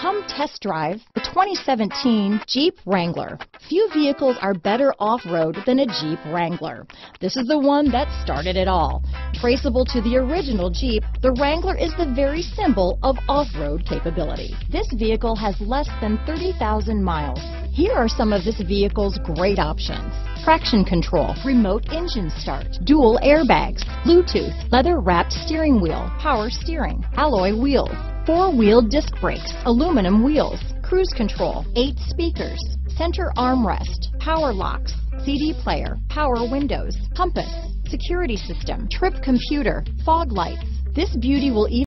Come test drive the 2017 Jeep Wrangler. Few vehicles are better off-road than a Jeep Wrangler. This is the one that started it all. Traceable to the original Jeep, the Wrangler is the very symbol of off-road capability. This vehicle has less than 30,000 miles. Here are some of this vehicle's great options. Traction control, remote engine start, dual airbags, Bluetooth, leather-wrapped steering wheel, power steering, alloy wheels, four-wheel disc brakes, aluminum wheels, cruise control, 8 speakers, center armrest, power locks, CD player, power windows, compass, security system, trip computer, fog lights. This beauty will even